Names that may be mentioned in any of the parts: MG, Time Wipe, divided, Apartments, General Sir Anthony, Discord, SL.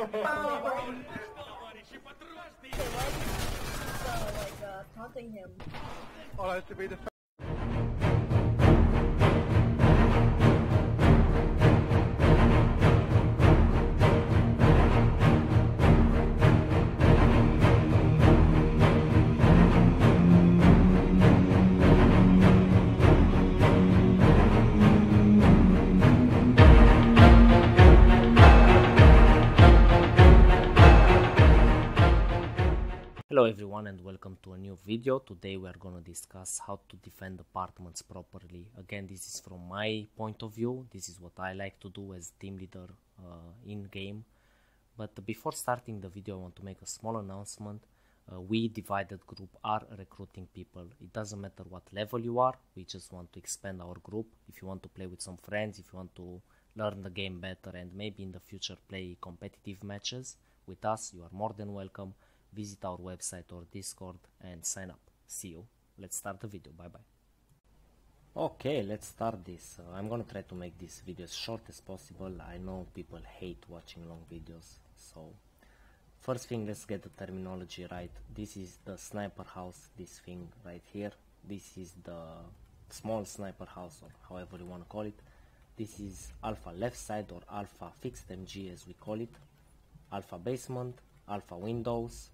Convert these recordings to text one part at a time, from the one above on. Taunting him. Oh, has to be the. Hello everyone and welcome to a new video. Today we are going to discuss how to defend apartments properly. Again, this is from my point of view. This is what I like to do as team leader in game. But before starting the video, I want to make a small announcement. We Divided group are recruiting people. It doesn't matter what level you are. We just want to expand our group. If you want to play with some friends, if you want to learn the game better and maybe in the future play competitive matches with us, you are more than welcome. Visit our website or Discord and sign up. See you. Let's start the video. Bye bye. Okay, let's start this. I'm gonna try to make this video as short as possible. I know people hate watching long videos. So first thing, let's get the terminology right. This is the sniper house, this thing right here. This is the small sniper house or however you want to call it. This is alpha left side or alpha fixed MG as we call it. Alpha basement, alpha windows.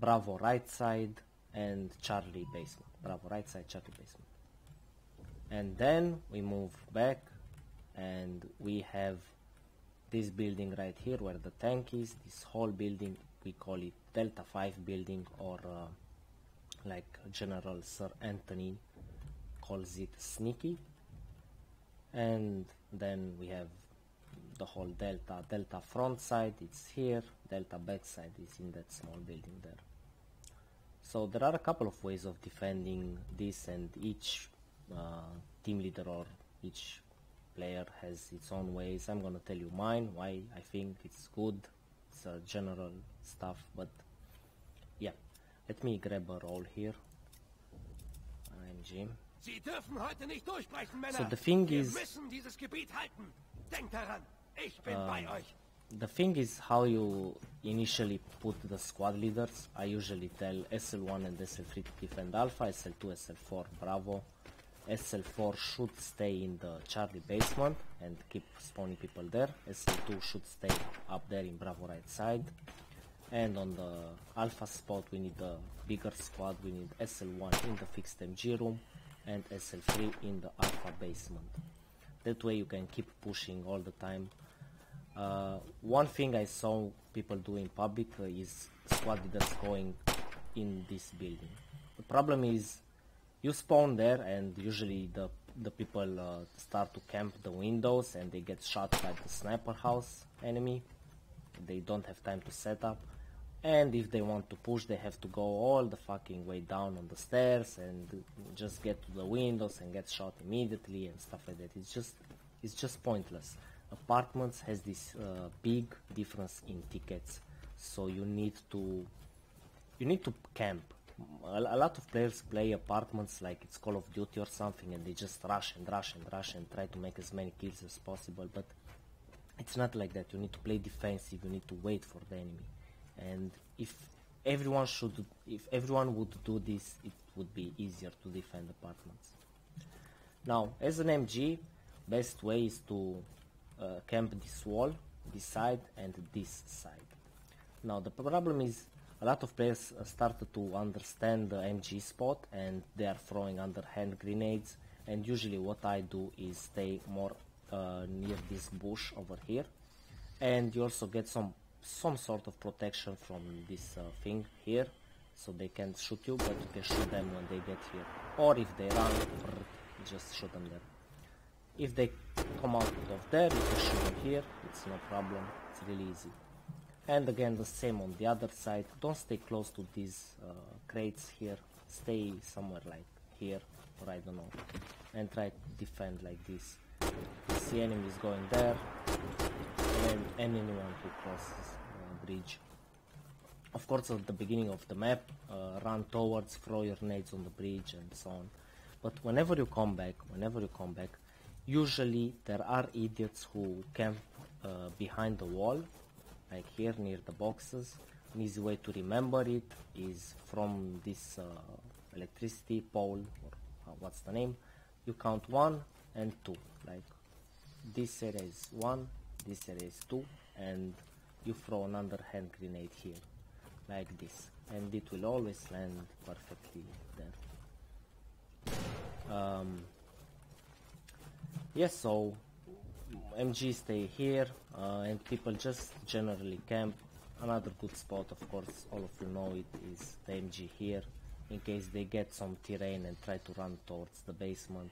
Bravo right side and Charlie basement. Bravo right side, Charlie basement. And then we move back and we have this building right here where the tank is. This whole building, we call it Delta 5 building, or like General Sir Anthony calls it, sneaky. And then we have the whole delta front side, it's here. Delta back side is in that small building there. So there are a couple of ways of defending this, and each team leader or each player has its own ways. I'm gonna tell you mine, why I think it's good. It's a general stuff, but yeah, let me grab a roll here. I'm Jim. So the thing is, the thing is how you initially put the squad leaders. I usually tell SL1 and SL3 to defend Alpha, SL2, SL4, Bravo. SL4 should stay in the Charlie basement and keep spawning people there. SL2 should stay up there in Bravo right side. And on the Alpha spot we need a bigger squad. We need SL1 in the fixed MG room and SL3 in the Alpha basement. That way you can keep pushing all the time. One thing I saw people do in public is squad leaders going in this building. The problem is you spawn there and usually the people start to camp the windows and they get shot by the sniper house enemy. They don't have time to set up, and if they want to push they have to go all the fucking way down on the stairs and just get to the windows and get shot immediately and stuff like that. It's just pointless. Apartments has this big difference in tickets, so you need to camp. A lot of players play apartments like it's Call of Duty or something and they just rush and try to make as many kills as possible, but it's not like that. You need to play defensive, you need to wait for the enemy. And if everyone would do this, it would be easier to defend apartments. Now, as an MG, best way is to camp this wall, this side and this side. Now the problem is a lot of players started to understand the MG spot and they are throwing underhand grenades, and usually what I do is stay more near this bush over here, and you also get some sort of protection from this thing here, so they can't shoot you, but you can shoot them when they get here, or if they run, just shoot them there. If they come out of there, you can shoot them here, it's no problem, it's really easy. And again the same on the other side. Don't stay close to these crates here, stay somewhere like here, or I don't know, and try to defend like this. You see enemies going there, and anyone who crosses the bridge. Of course, at the beginning of the map, run towards, throw your nades on the bridge and so on. But whenever you come back, usually there are idiots who camp behind the wall, like here near the boxes. An easy way to remember it is from this electricity pole, or what's the name, you count 1 and 2, like this area is 1, this area is 2, and you throw an underhand grenade here, like this, and it will always land perfectly there. Yes, so MG stay here, and people just generally camp. Another good spot, of course, all of you know it, is the MG here. In case they get some terrain and try to run towards the basement,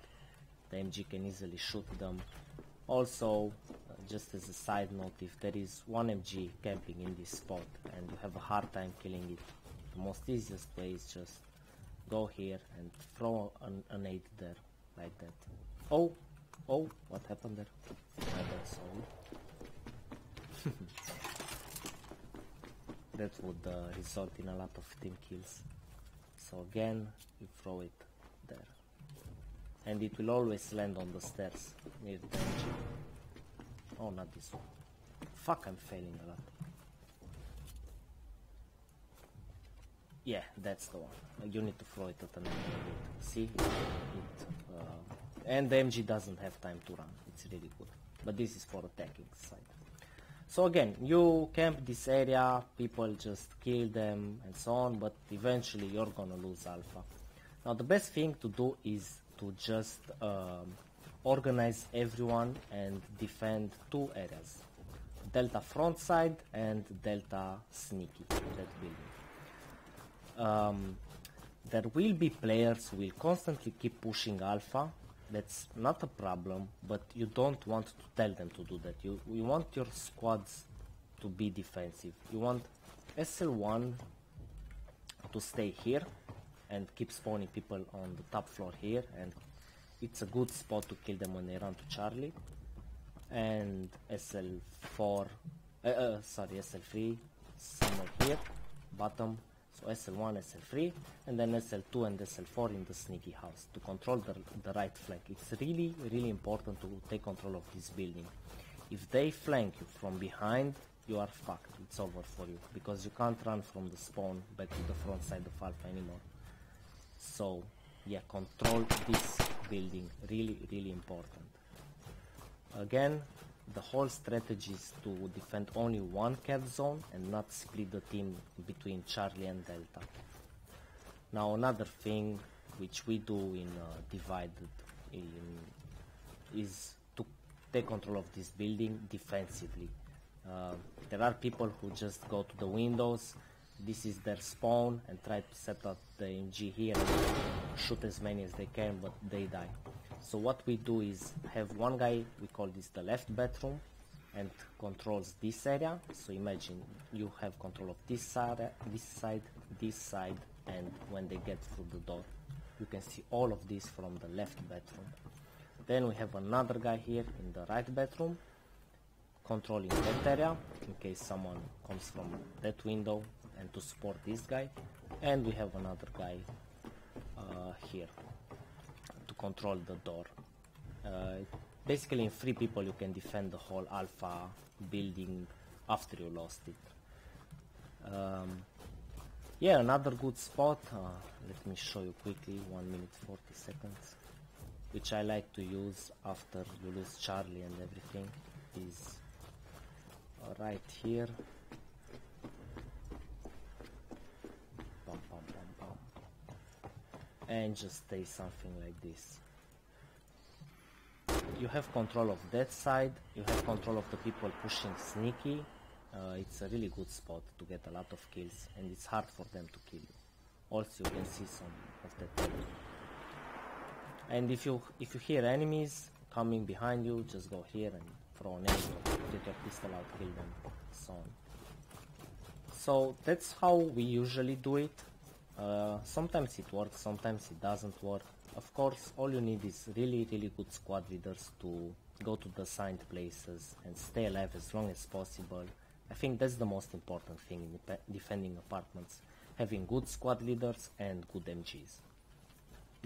the MG can easily shoot them. Also, just as a side note, if there is one MG camping in this spot and you have a hard time killing it, the most easiest way is just go here and throw an 8 there, like that. Oh, oh, what happened there? My bad, sorry. That would result in a lot of team kills. So again, you throw it there. And it will always land on the stairs near the engine. Oh, not this one. Fuck, I'm failing a lot. Yeah, that's the one. You need to throw it at an angle. See? And the MG doesn't have time to run. It's really good. But this is for attacking side. So again, you camp this area, people just kill them and so on, but eventually you're gonna lose alpha. Now the best thing to do is to just organize everyone and defend two areas. Delta front side and Delta sneaky, that building. There will be players who will constantly keep pushing alpha. That's not a problem, but you don't want to tell them to do that. You want your squads to be defensive. You want SL1 to stay here and keep spawning people on the top floor here, and it's a good spot to kill them when they run to Charlie. And SL4, sorry, SL3 somewhere here, bottom. So SL1, SL3, and then SL2 and SL4 in the sneaky house to control the right flank. It's really, really important to take control of this building. If they flank you from behind, you are fucked. It's over for you, because you can't run from the spawn back to the front side of alpha anymore. So, yeah, control this building. Really, really important. Again, the whole strategy is to defend only one cap zone and not split the team between Charlie and Delta. Now another thing which we do in Divided is to take control of this building defensively. There are people who just go to the windows, this is their spawn, and try to set up the MG here and shoot as many as they can, but they die. So what we do is have one guy, we call this the left bedroom, and controls this area. So imagine you have control of this side, and when they get through the door, you can see all of this from the left bedroom. Then we have another guy here in the right bedroom, controlling that area, in case someone comes from that window, and to support this guy. And we have another guy here, control the door. Basically in 3 people you can defend the whole alpha building after you lost it. Yeah, another good spot, let me show you quickly, 1 minute 40 seconds, which I like to use after you lose Charlie and everything, is right here. And just stay something like this. You have control of that side, you have control of the people pushing sneaky. It's a really good spot to get a lot of kills, and it's hard for them to kill you. Also you can see some of that enemy. And if you hear enemies coming behind you, just go here and throw an enemy, get your pistol out, kill them, so on. So that's how we usually do it. Sometimes it works, sometimes it doesn't work. Of course, all you need is really, really good squad leaders to go to the assigned places and stay alive as long as possible. I think that's the most important thing in defending apartments, having good squad leaders and good MGs.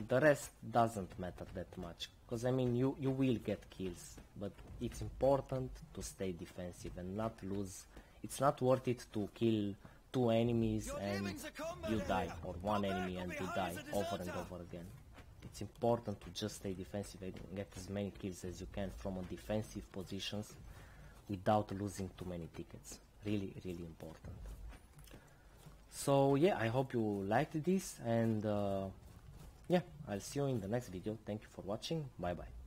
The rest doesn't matter that much, Because I mean, you will get kills, but it's important to stay defensive and not lose. It's not worth it to kill two enemies and you die, or one enemy and you die over and over again. It's important to just stay defensive and get as many kills as you can from a defensive positions without losing too many tickets. Really, really important. So yeah, I hope you liked this, and yeah, I'll see you in the next video. Thank you for watching. Bye bye.